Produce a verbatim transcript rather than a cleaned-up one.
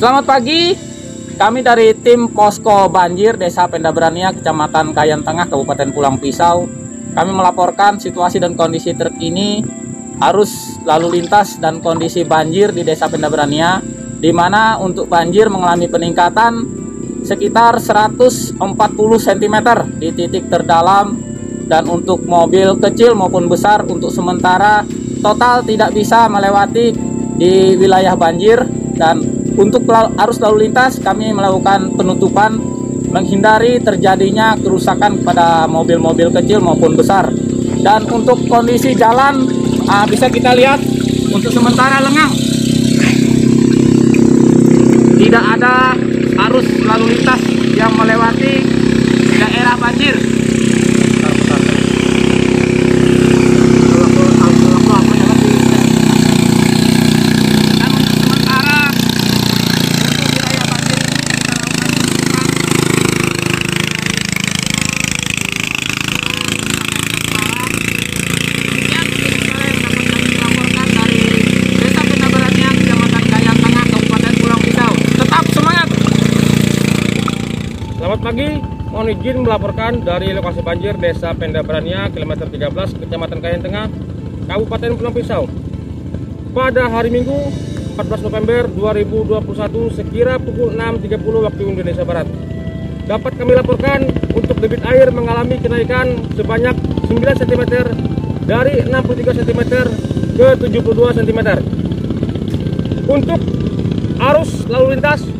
Selamat pagi, kami dari tim Posko Banjir Desa Penda Barania, Kecamatan Kayan Tengah, Kabupaten Pulang Pisau. Kami melaporkan situasi dan kondisi terkini arus lalu lintas dan kondisi banjir di Desa Penda Barania, di mana untuk banjir mengalami peningkatan sekitar seratus empat puluh sentimeter di titik terdalam, dan untuk mobil kecil maupun besar untuk sementara total tidak bisa melewati di wilayah banjir. Dan untuk arus lalu lintas kami melakukan penutupan menghindari terjadinya kerusakan pada mobil-mobil kecil maupun besar. Dan untuk kondisi jalan bisa kita lihat untuk sementara lengang, tidak ada arus lalu lintas yang melewati daerah banjir. Selamat pagi, mohon izin melaporkan dari lokasi banjir Desa Penda Barania, kilometer tiga belas, Kecamatan Kayan Tengah, Kabupaten Pulang Pisau. Pada hari Minggu, empat belas November dua ribu dua puluh satu, sekira pukul enam tiga puluh waktu Indonesia Barat, dapat kami laporkan untuk debit air mengalami kenaikan sebanyak sembilan sentimeter dari enam puluh tiga sentimeter ke tujuh puluh dua sentimeter. Untuk arus lalu lintas